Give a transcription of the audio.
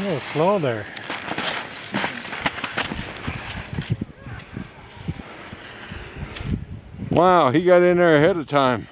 A little slow there. Wow, he got in there ahead of time.